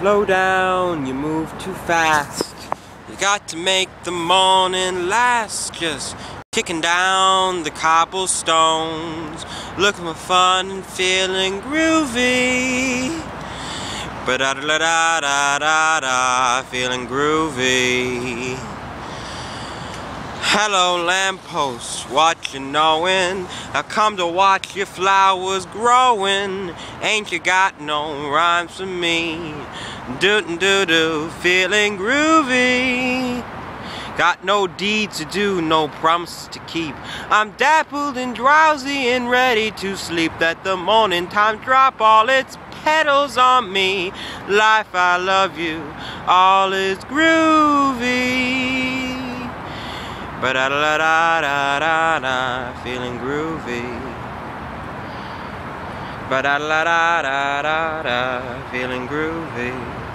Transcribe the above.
Slow down, you move too fast. You got to make the morning last. Just kicking down the cobblestones, looking for fun and feeling groovy. Ba-da-da-da-da-da-da, feeling groovy. Hello lampposts, what you knowin'? I come to watch your flowers growin'. Ain't you got no rhymes for me? Do-do-do, feeling groovy. Got no deeds to do, no promises to keep. I'm dappled and drowsy and ready to sleep. Let the morning time drop all its petals on me. Life, I love you, all is groovy. Ba-da-da-da-da-da-da, feeling groovy. Ba-da-da-da-da-da-da, feeling groovy.